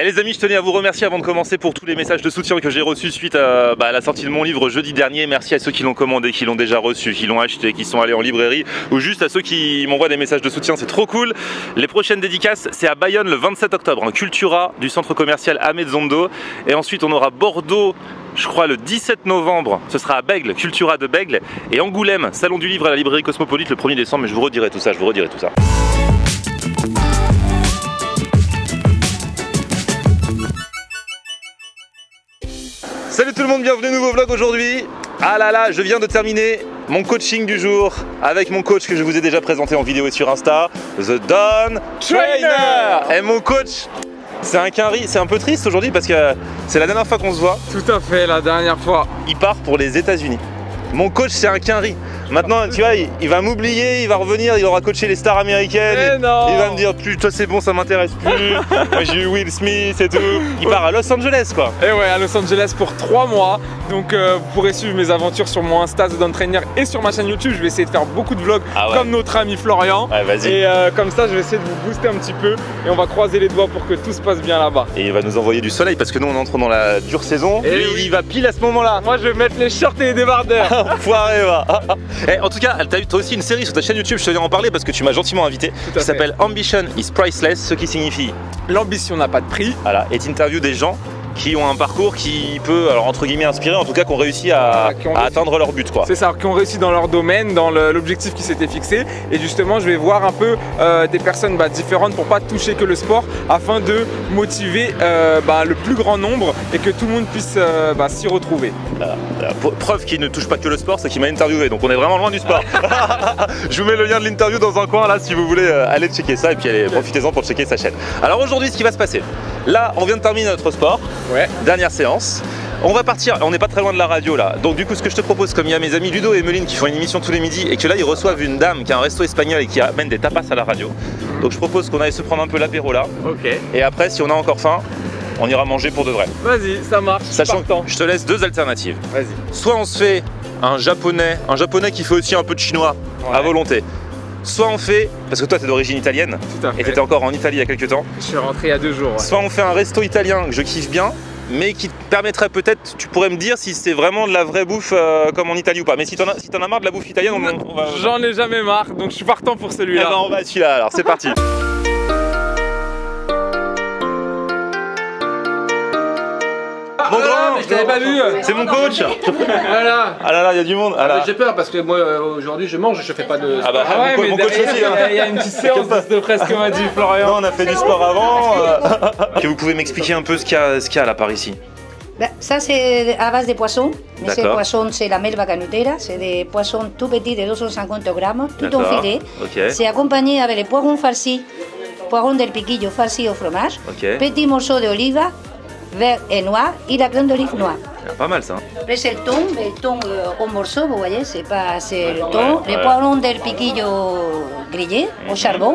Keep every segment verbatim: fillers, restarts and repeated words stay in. Et les amis, je tenais à vous remercier avant de commencer pour tous les messages de soutien que j'ai reçus suite à, bah, à la sortie de mon livre jeudi dernier. Merci à ceux qui l'ont commandé, qui l'ont déjà reçu, qui l'ont acheté, qui sont allés en librairie, ou juste à ceux qui m'envoient des messages de soutien, c'est trop cool. Les prochaines dédicaces, c'est à Bayonne le vingt-sept octobre, hein, Cultura du centre commercial Ametzondo, et ensuite on aura Bordeaux, je crois le dix-sept novembre, ce sera à Bègles, Cultura de Bègles, et Angoulême, salon du livre à la librairie Cosmopolite le premier décembre, mais je vous redirai tout ça, je vous redirai tout ça. Salut tout le monde, bienvenue, nouveau vlog aujourd'hui. Ah là là, je viens de terminer mon coaching du jour avec mon coach que je vous ai déjà présenté en vidéo et sur Insta, The Don Trainer. Et mon coach, c'est un quinri, c'est un peu triste aujourd'hui parce que c'est la dernière fois qu'on se voit. Tout à fait, la dernière fois. Il part pour les États-Unis. Mon coach, c'est un quinri. Maintenant, tu vois, il, il va m'oublier, il va revenir, il aura coaché les stars américaines. Il, il va me dire, toi c'est bon, ça m'intéresse plus. Moi j'ai eu Will Smith et tout. Il part à Los Angeles quoi. Et ouais, à Los Angeles pour trois mois. Donc euh, vous pourrez suivre mes aventures sur mon Insta The Don Trainer et sur ma chaîne YouTube. Je vais essayer de faire beaucoup de vlogs ah ouais. comme notre ami Florian. Ouais, vas-y. Et euh, comme ça, je vais essayer de vous booster un petit peu. Et on va croiser les doigts pour que tout se passe bien là-bas. Et il va nous envoyer du soleil parce que nous on entre dans la dure saison. Et lui, oui. il va pile à ce moment-là. Moi je vais mettre les shorts et les débardeurs. Foiré va. Hey, en tout cas, tu as aussi une série sur ta chaîne YouTube, je te viens en parler parce que tu m'as gentiment invité, qui s'appelle Ambition is Priceless, ce qui signifie l'ambition n'a pas de prix. Voilà, et t'interviews des gens qui ont un parcours qui peut, alors entre guillemets, inspirer, en tout cas, qu'on réussit à, ah, qui ont réussi à atteindre leur but, quoi. C'est ça, qui ont réussi dans leur domaine, dans l'objectif qui s'était fixé. Et justement, je vais voir un peu euh, des personnes bah, différentes pour pas toucher que le sport, afin de motiver euh, bah, le plus grand nombre et que tout le monde puisse euh, bah, s'y retrouver. Voilà. Preuve qu'il ne touche pas que le sport, c'est qu'il m'a interviewé, donc on est vraiment loin du sport. Je vous mets le lien de l'interview dans un coin là, si vous voulez euh, aller checker ça et puis allez, profitez-en pour checker sa chaîne. Alors aujourd'hui, ce qui va se passer, là, on vient de terminer notre sport. Ouais. Dernière séance. On va partir, on n'est pas très loin de la radio là. Donc du coup ce que je te propose, comme il y a mes amis Ludo et Emeline qui font une émission tous les midis et que là ils reçoivent une dame qui a un resto espagnol et qui amène des tapas à la radio. Donc je propose qu'on aille se prendre un peu l'apéro là. Ok. Et après si on a encore faim, on ira manger pour de vrai. Vas-y, ça marche. Sachant que je te laisse deux alternatives. Vas-y. Soit on se fait un japonais, un japonais qui fait aussi un peu de chinois ouais. à volonté. Soit on fait, parce que toi t'es d'origine italienne et t'étais encore en Italie il y a quelques temps. Je suis rentré il y a deux jours. Ouais. Soit on fait un resto italien que je kiffe bien, mais qui te permettrait peut-être, tu pourrais me dire si c'est vraiment de la vraie bouffe euh, comme en Italie ou pas. Mais si t'en as, si t'en as marre de la bouffe italienne, on, on va... J'en ai jamais marre, donc je suis partant pour celui-là. Eh ben on va à celui-là alors, c'est parti. Bon ah grand, mais je t'avais pas vu. C'est mon coach. Voilà. Ah là là, il y a du monde. Ah ah j'ai peur parce que moi aujourd'hui je mange, je fais pas de. Ah bah ah ouais, mon, mais mon coach aussi. Il y a une petite séance de presse comme a dit Florian. Non, on a fait du sport avant. Que vous pouvez m'expliquer un peu ce qu'il y, qu y a là par ici. Bah, ça c'est à base de poissons. Mais ces poissons c'est la melva canutera, c'est des poissons tout petits de deux cent cinquante grammes, tout en filet. Okay. C'est accompagné avec les poivrons farcis, poivrons del piquillo farcis au fromage, okay. Petits morceaux d'olive. Vert et noir et la graine d'olive noire. Pas mal ça. Après c'est le thon, le thon euh, en morceaux, vous voyez, c'est pas assez le thon. Les poivrons del piquillo grillé au charbon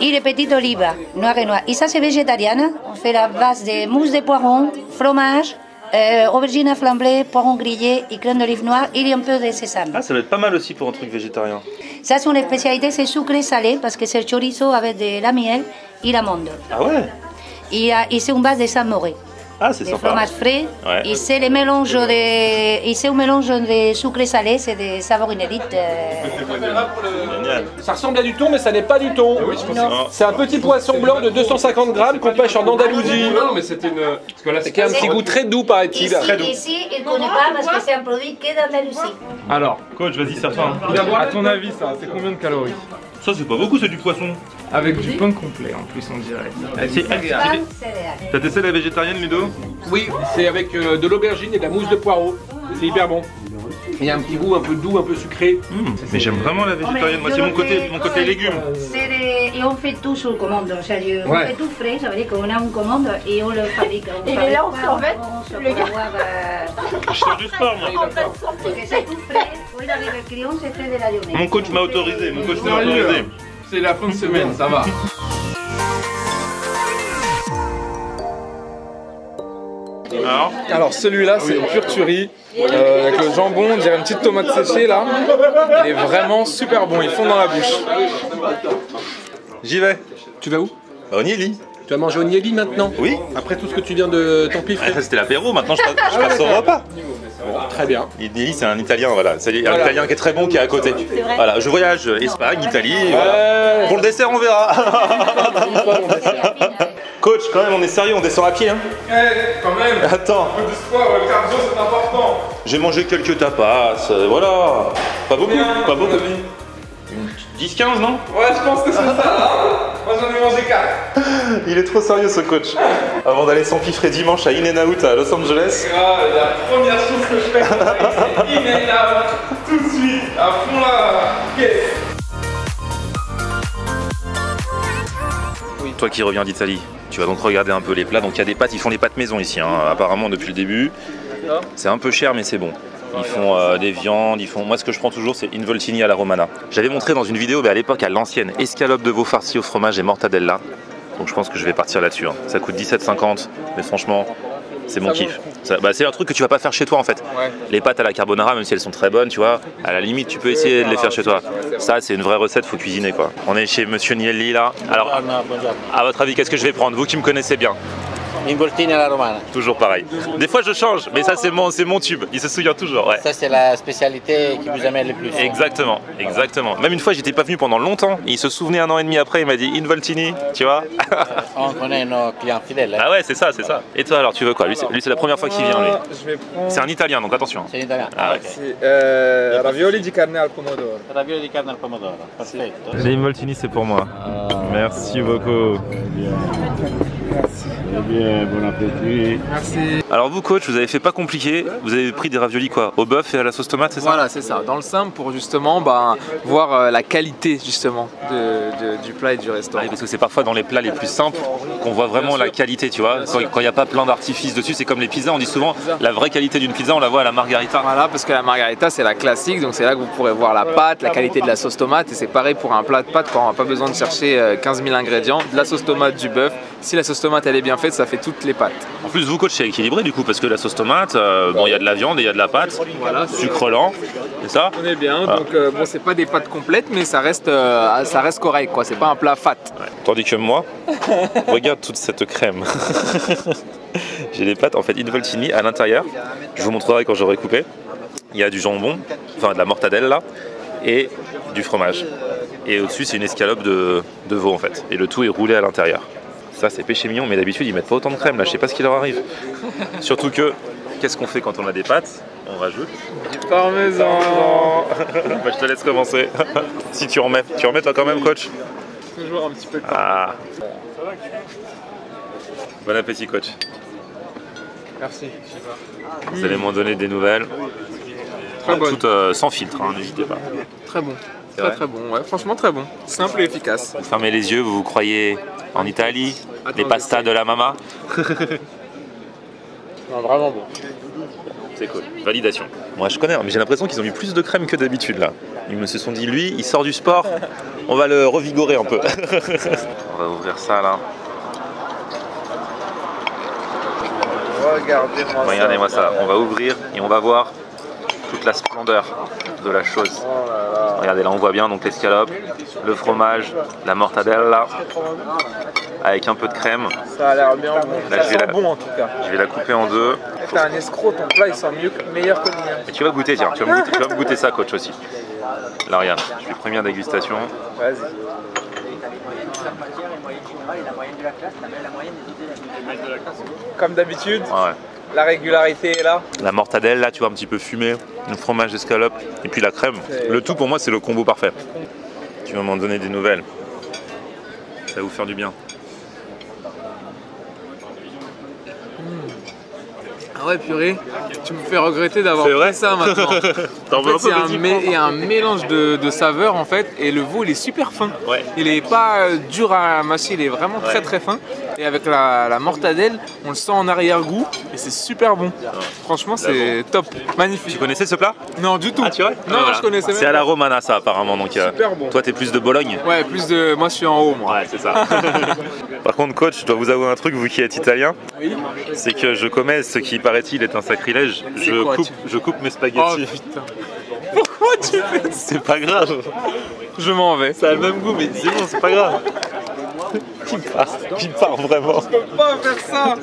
et les petites olives noires et noires. Et ça c'est végétarien, on fait la base de mousse de poivrons, fromage, euh, aubergine à flambée, poivrons grillés et graine d'olive noire et un peu de sésame. Ah, ça va être pas mal aussi pour un truc végétarien. Ça c'est une spécialité, c'est sucré salé parce que c'est le chorizo avec de la miel et l'amande. Ah ouais. Et c'est une base de samouré. Ah, c'est sympa. Fromage frais. Ouais. Et c'est le mélange de. Et c'est un mélange de sucré salé, c'est des saveurs inédites. Euh... Ça ressemble à du thon, mais ça n'est pas du thon. Oui, c'est un petit poisson blanc de deux cent cinquante grammes qu'on pêche en Andalousie. Non, mais c'est une. Parce que là, c'est un petit goût très doux, paraît-il. Très doux. Ici, il ne connaît pas parce que c'est un produit qui est d'Andalousie. Alors, coach, vas-y, ça fin. À ton avis, ça, c'est combien de calories? Ça, c'est pas beaucoup, c'est du poisson. Avec du pain complet en plus, on dirait. C'est agréable. T'as testé la végétarienne, Ludo? Oui, c'est avec euh, de l'aubergine et de la mousse de poireau. C'est hyper bon. Il y a un petit goût un peu doux, un peu sucré. Mmh, mais j'aime vraiment la végétarienne. Moi, c'est mon côté, mon côté légumes. Des... Et on fait tout sur commande, sérieux. Ouais. On fait tout frais, ça veut dire qu'on a une commande et on le fabrique. On et là, on s'embête. Le gars. Je fais du sport, moi. C'est tout frais. Mon coach m'a autorisé, mon coach m'a autorisé. C'est la fin de semaine, ça va. Alors, Alors celui-là c'est une curturie euh, avec le jambon, on dirait une petite tomate séchée là. Il est vraiment super bon, il fond dans la bouche. J'y vais. Tu vas où? Bah, on y est dit. Tu as mangé au Nielli maintenant? Oui. Après tout ce que tu viens de t'en piffer. C'était l'apéro, maintenant je, je passe au repas. Bon, très bien. Nielli, c'est un Italien, voilà. C'est voilà. Un Italien qui est très bon, qui est à côté. Est voilà, je voyage Espagne, Italie. Voilà. Pour le dessert, on verra. Coach, quand même, on est sérieux, on descend à pied. Hein. Eh, quand même. Attends. Un peu de sport, le cardio, c'est important. J'ai mangé quelques tapas, voilà. Pas beaucoup, bien, pas beaucoup. dix quinze, non? Ouais, je pense que c'est ça. Moi, j'en ai mangé quatre. Il est trop sérieux, ce coach. Avant d'aller s'empiffrer dimanche à In and Out à Los Angeles. Grave, la première chose que je fais, c'est In and Out tout de suite, à fond là. Oui. Toi qui reviens d'Italie, tu vas donc regarder un peu les plats. Donc il y a des pâtes, ils font les pâtes maison ici, hein, apparemment depuis le début. C'est un peu cher, mais c'est bon. Ils font euh, des viandes, ils font... Moi ce que je prends toujours c'est Involtini alla Romana. J'avais montré dans une vidéo mais à l'époque à l'ancienne, escalope de veau farci au fromage et mortadella. Donc je pense que je vais partir là-dessus. Hein. Ça coûte dix-sept cinquante, mais franchement c'est mon kiff. Ça... Bah, c'est un truc que tu vas pas faire chez toi en fait. Ouais. Les pâtes à la carbonara, même si elles sont très bonnes, tu vois, à la limite tu peux essayer de les faire chez toi. Ça c'est une vraie recette, faut cuisiner quoi. On est chez Monsieur Nielli là. Alors à votre avis qu'est-ce que je vais prendre, vous qui me connaissez bien? Involtini alla Romana. Toujours pareil. Des fois je change, mais ça c'est mon, mon tube, il se souvient toujours. Ouais. Ça c'est la spécialité qui vous amène le plus. Exactement, exactement. Même une fois j'étais pas venu pendant longtemps, et il se souvenait un an et demi après, il m'a dit Involtini, tu vois. On connaît nos clients fidèles. Hein. Ah ouais, c'est ça, c'est ça. Et toi alors, tu veux quoi? Lui c'est la première fois qu'il vient, lui. Prendre... C'est un italien, donc attention. C'est un italien. Ah, okay. euh, Ravioli di carne al pomodoro. Ravioli di carne al pomodoro, perfetto. L'Involtini c'est pour moi. Ah, merci beaucoup. Merci. Eh bien, bon appétit. Merci. Alors vous coach, vous avez fait pas compliqué, vous avez pris des raviolis quoi, au bœuf et à la sauce tomate, c'est ça? Voilà, c'est ça, dans le simple pour justement bah, voir euh, la qualité justement de, de, du plat et du restaurant. Ah, parce que c'est parfois dans les plats les plus simples qu'on voit vraiment la qualité, tu vois, quand il n'y a pas plein d'artifices dessus, c'est comme les pizzas, on dit souvent la vraie qualité d'une pizza, on la voit à la margarita. Voilà, parce que la margarita c'est la classique, donc c'est là que vous pourrez voir la pâte, la qualité de la sauce tomate, et c'est pareil pour un plat de pâte quand on n'a pas besoin de chercher quinze mille ingrédients, de la sauce tomate, du bœuf, si la sauce tomate elle est bien faite, ça fait toutes les pâtes. En plus vous coach c'est équilibré du coup parce que la sauce tomate, euh, bon il y a de la viande et il y a de la pâte, voilà, sucre lent, c'est ça? On est bien, ah. donc euh, bon c'est pas des pâtes complètes mais ça reste, euh, ça reste correct quoi, c'est pas un plat fat. Ouais. Tandis que moi, regarde toute cette crème. J'ai des pâtes en fait Involtini à l'intérieur, je vous montrerai quand j'aurai coupé, il y a du jambon, enfin de la mortadelle là, et du fromage. Et au-dessus c'est une escalope de, de veau en fait, et le tout est roulé à l'intérieur. Ça c'est péché mignon, mais d'habitude ils mettent pas autant de crème, là je sais pas ce qui leur arrive. Surtout que, qu'est-ce qu'on fait quand on a des pâtes? On rajoute du parmesan. Bah, je te laisse commencer. Si tu remets, tu remets toi quand même coach? Toujours un petit peu de temps. Ah. Bon appétit coach. Merci. Vous allez m'en donner des nouvelles. Très bonne. Toutes euh, sans filtre, n'hésitez hein, pas. Très bon. Très très bon, ouais, franchement très bon, simple et efficace. Vous fermez les yeux, vous vous croyez en Italie, attends, les pastas de la mama. Non, vraiment bon. C'est cool, validation. Moi je connais, mais j'ai l'impression qu'ils ont mis plus de crème que d'habitude là. Ils me se sont dit, lui, il sort du sport, on va le revigorer un peu. On va ouvrir ça là. Regardez-moi ça. Regardez-moi ça, on va ouvrir et on va voir toute la splendeur de la chose. Oh là là. Regardez là on voit bien donc l'escalope, le fromage, la mortadella avec un peu de crème. Ça a l'air bien bon. Là, ça sent la... bon en tout cas. Je vais la couper en deux. T'es un escroc, ton plat il sent mieux, meilleur que le mien. Et tu vas goûter tiens, tu vas me goûter, tu vas me goûter ça coach aussi. Là regarde, je fais première dégustation. Vas-y. Comme d'habitude. Ah ouais. La régularité est là. La mortadelle là, tu vois, un petit peu fumée, le fromage d'escalope et puis la crème. Le tout pour moi, c'est le combo parfait. Tu vas m'en donner des nouvelles. Ça va vous faire du bien. Mmh. Ah ouais, purée, tu me fais regretter d'avoir fait ça maintenant. En fait, il y a un mélange de, de saveurs en fait, et le veau il est super fin. Ouais. Il est pas dur à mâcher, il est vraiment ouais. très très fin. Et avec la, la mortadelle, on le sent en arrière-goût et c'est super bon. Ouais. Franchement, c'est top, magnifique. Tu connaissais ce plat? Non, du tout. Ah, tu vois? Non, ah, voilà. Je connaissais même. C'est à la Romana, ça apparemment. Donc, super euh, bon. Toi, t'es plus de Bologne? Ouais, plus de. Moi, je suis en haut, moi. Ouais, c'est ça. Par contre, coach, je dois vous avouer un truc, vous qui êtes italien. Oui. C'est que je commets ce qui, paraît-il, est un sacrilège. Je, quoi, coupe, tu... je coupe mes spaghettis. Oh putain. Pourquoi tu fais ça? C'est pas grave. Je m'en vais. Ça a le même goût, mais disons, c'est pas grave. Qui part, qui part vraiment. Tu peux pas faire ça.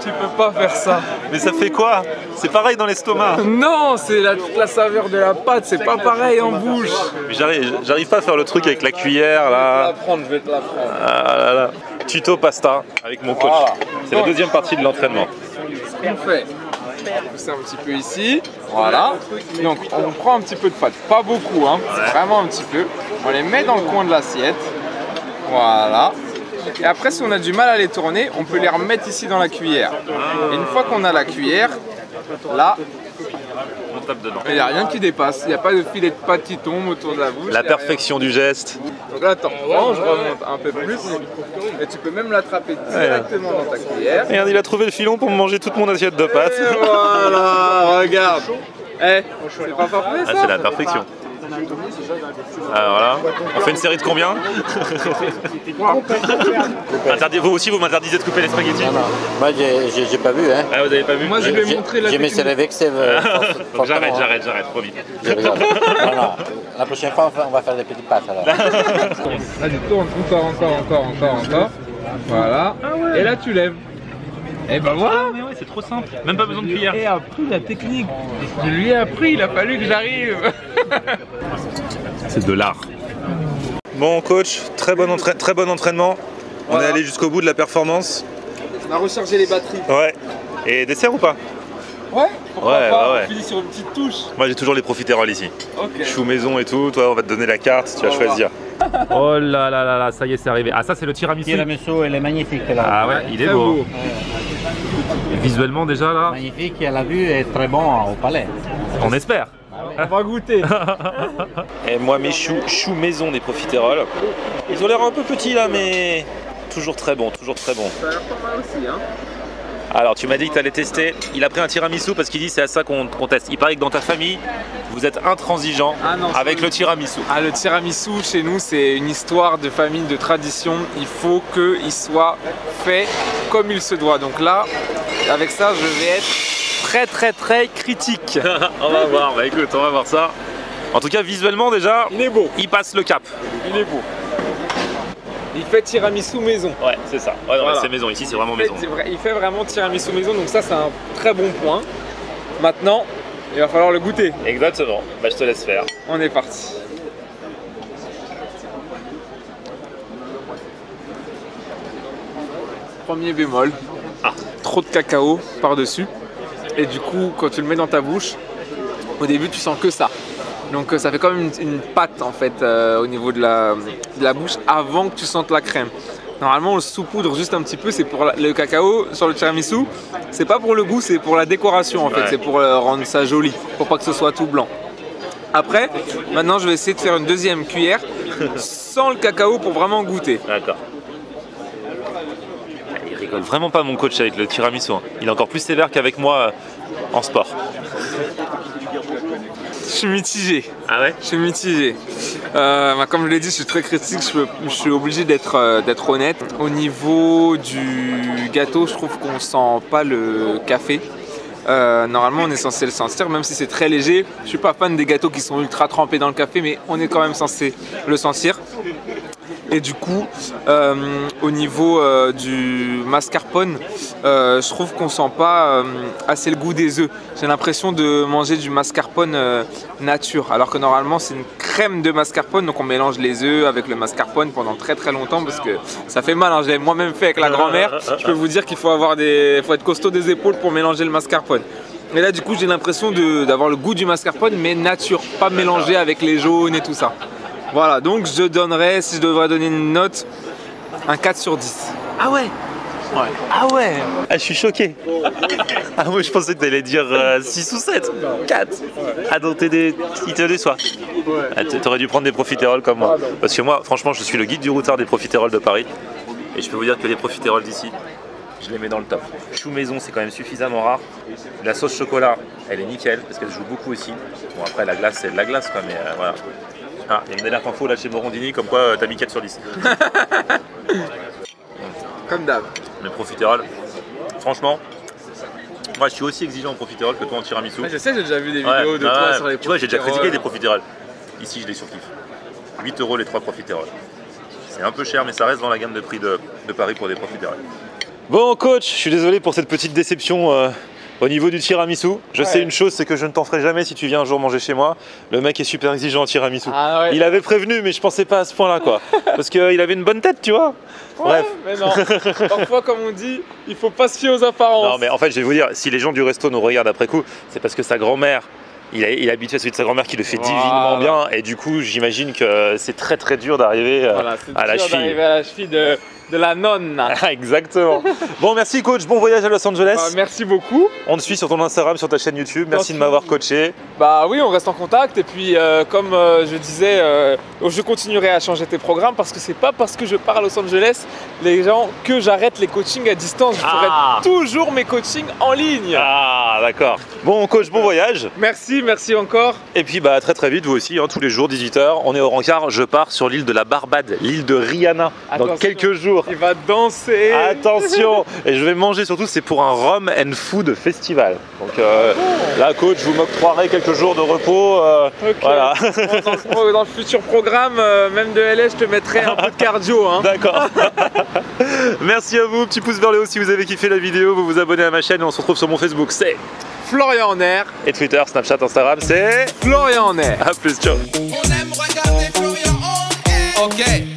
Tu peux pas faire ça. Mais ça fait quoi? C'est pareil dans l'estomac. Non, c'est la, la saveur de la pâte, c'est pas pareil en bouche. J'arrive pas à faire le truc avec la cuillère là. Je vais te la prendre. Ah, là, là. Tuto pasta avec mon coach. Voilà. C'est la deuxième partie de l'entraînement. Ce qu'on fait, on pousse un petit peu ici. Voilà. Donc on prend un petit peu de pâte, pas beaucoup, hein. Ouais. Vraiment un petit peu. On les met dans le coin de l'assiette. Voilà. Et après, si on a du mal à les tourner, on peut les remettre ici dans la cuillère. Et une fois qu'on a la cuillère, là, on tape dedans. Il n'y a rien qui dépasse. Il n'y a pas de filet de pâte qui tombe autour de la bouche. La perfection du geste. Donc là, t'en prends, je remonte un peu plus. Et tu peux même l'attraper directement ouais. dans ta cuillère. Regarde, il a trouvé le filon pour me manger toute mon assiette de pâte. Et voilà, regarde. Eh, c'est pas parfait ça. Ah, c'est la perfection. Alors là, on fait une série de combien? Vous aussi, vous m'interdisez de couper les spaghettis? Non, non. Moi, j'ai pas vu. Hein. Ah, vous avez pas vu? Moi, je vais montrer la. J'ai mes céréales avec Sève. J'arrête, j'arrête, j'arrête, promis. Non, non. La prochaine fois, on va faire des petites passes alors. Là, tu tournes encore, encore, encore, encore, encore. Voilà. Et là, tu lèves. Et bah voilà! Mais ouais, c'est trop simple, même pas besoin de cuillère. Et appris la technique. Je lui ai appris, il a fallu que j'arrive. C'est de l'art. Bon coach, très bon, entra très bon entraînement. Voilà. On est allé jusqu'au bout de la performance. On a rechargé les batteries. Ouais. Et dessert ou pas? Ouais. Ouais, pas, ouais. On finit sur une petite touche. Moi j'ai toujours les profiteroles ici. Okay. Chou maison et tout. Toi on va te donner la carte, tu vas voilà. choisir. Oh là là là là, ça y est, c'est arrivé. Ah ça c'est le tiramisu. Le tiramisu, elle est magnifique là. Ah ouais, ouais il est beau. beau. Et visuellement déjà là. Magnifique et à la vue est très bon au palais. On espère. On va goûter. Et moi mes choux, choux maison des profiteroles. Ils ont l'air un peu petits là mais toujours très bon, toujours très bon. Ça a l'air pas mal aussi hein. Alors tu m'as dit que tu allais tester, il a pris un tiramisu parce qu'il dit c'est à ça qu'on teste. Il paraît que dans ta famille, vous êtes intransigeant ah non, avec le tiramisu. Ah le tiramisu chez nous c'est une histoire de famille, de tradition. Il faut qu'il soit fait comme il se doit. Donc là, avec ça je vais être très très très critique. On va voir, bah écoute on va voir ça. En tout cas visuellement déjà, il est beau. Il passe le cap. Il est beau. Il fait tiramisu maison. Ouais, c'est ça. Ouais, voilà. C'est maison. Ici, c'est vraiment maison. Il fait vraiment tiramisu maison. Donc ça, c'est un très bon point. Maintenant, il va falloir le goûter. Exactement. Bah, je te laisse faire. On est parti. Premier bémol. Ah. Trop de cacao par-dessus. Et du coup, quand tu le mets dans ta bouche, au début, tu sens que ça. Donc ça fait quand même une, une pâte en fait euh, au niveau de la, de la bouche avant que tu sentes la crème. Normalement on le saupoudre juste un petit peu, c'est pour la, le cacao sur le tiramisu. C'est pas pour le goût, c'est pour la décoration en fait, ouais. C'est pour euh, rendre ça joli, pour pas que ce soit tout blanc. Après, maintenant je vais essayer de faire une deuxième cuillère sans le cacao pour vraiment goûter. D'accord. Il rigole vraiment pas mon coach avec le tiramisu, hein. Il est encore plus sévère qu'avec moi euh, en sport. Je suis mitigé. Ah ouais? Je suis mitigé. Euh, bah, comme je l'ai dit, je suis très critique, je, peux, je suis obligé d'être euh, d'être honnête. Au niveau du gâteau, je trouve qu'on sent pas le café. Euh, normalement, on est censé le sentir, même si c'est très léger. Je suis pas fan des gâteaux qui sont ultra trempés dans le café, mais on est quand même censé le sentir. Et du coup, euh, au niveau euh, du mascarpone, euh, je trouve qu'on sent pas euh, assez le goût des œufs. J'ai l'impression de manger du mascarpone euh, nature, alors que normalement c'est une crème de mascarpone, donc on mélange les œufs avec le mascarpone pendant très très longtemps parce que ça fait mal, hein. Je l'ai moi-même fait avec la grand-mère. Je peux vous dire qu'il faut avoir des, faut être costaud des épaules pour mélanger le mascarpone. Et là du coup j'ai l'impression d'avoir le goût du mascarpone mais nature, pas mélangé avec les jaunes et tout ça. Voilà, donc je donnerais, si je devrais donner une note, un quatre sur dix. Ah ouais? Ouais. Ah ouais? Ah, je suis choqué. Ah moi, ouais, je pensais que t'allais dire euh, six ou sept. quatre. Ah donc t'es des... il te déçoit. Ah, t'aurais dû prendre des profiteroles comme moi. Parce que moi, franchement, je suis le guide du routard des profiteroles de Paris. Et je peux vous dire que les profiteroles d'ici, je les mets dans le top. Chou maison, c'est quand même suffisamment rare. La sauce chocolat, elle est nickel, parce qu'elle joue beaucoup aussi. Bon après, la glace, c'est de la glace quoi, mais euh, voilà. Ah, il y a une alerte info là chez Morandini, comme quoi euh, t'as mis quatre sur dix. Comme d'hab. Les profiteroles, franchement, moi je suis aussi exigeant en profiteroles que toi en tiramisu. Ah, je sais, j'ai déjà vu des vidéos ouais, de ah, toi ouais. sur les profiteroles. Tu vois, j'ai déjà critiqué des profiteroles. Ici, je les surkiffe. huit euros les trois profiteroles. C'est un peu cher, mais ça reste dans la gamme de prix de, de Paris pour des profiteroles. Bon coach, je suis désolé pour cette petite déception euh, au niveau du tiramisu. Je ouais. sais une chose, c'est que je ne t'en ferai jamais si tu viens un jour manger chez moi. Le mec est super exigeant en tiramisu. Ah, ouais. Il avait prévenu, mais je pensais pas à ce point-là, quoi. Parce qu'il euh, avait une bonne tête, tu vois. Ouais, bref. Mais non. Parfois, comme on dit, il faut pas se fier aux apparences. Non, mais en fait, je vais vous dire, si les gens du resto nous regardent après coup, c'est parce que sa grand-mère, il a, il a habitué à celui de sa grand-mère qui le fait wow. divinement bien. Et du coup, j'imagine que c'est très très dur d'arriver euh, voilà, à la cheville. d'arriver à la cheville de... de la nonne. Exactement. Bon, merci coach, bon voyage à Los Angeles. Bah, merci beaucoup. On te suit sur ton Instagram, sur ta chaîne YouTube. Merci, merci. de m'avoir coaché. Bah oui, on reste en contact. Et puis, euh, comme euh, je disais, euh, je continuerai à changer tes programmes parce que c'est pas parce que je pars à Los Angeles, les gens, que j'arrête les coachings à distance. Je ferai ah. toujours mes coachings en ligne. Ah, d'accord. Bon, coach, bon voyage. Merci, merci encore. Et puis, bah très très vite, vous aussi, hein, tous les jours, dix-huit heures. On est au rencard. Je pars sur l'île de la Barbade, l'île de Rihanna, Attention. dans quelques jours. Il va danser. Attention. Et je vais manger surtout, c'est pour un Rum and Food Festival. Donc euh, oh. là, coach, je vous m'octroierai quelques jours de repos. Euh, okay. Voilà. Dans, dans le futur programme, euh, même de L S, je te mettrai un peu de cardio. Hein. D'accord. Merci à vous. Petit pouce vers le haut si vous avez kiffé la vidéo. Vous vous abonnez à ma chaîne et on se retrouve sur mon Facebook. C'est Florian en Air. Et Twitter, Snapchat, Instagram, c'est Florian en Air. A plus, ciao. On aime regarder Florian en Air. Ok.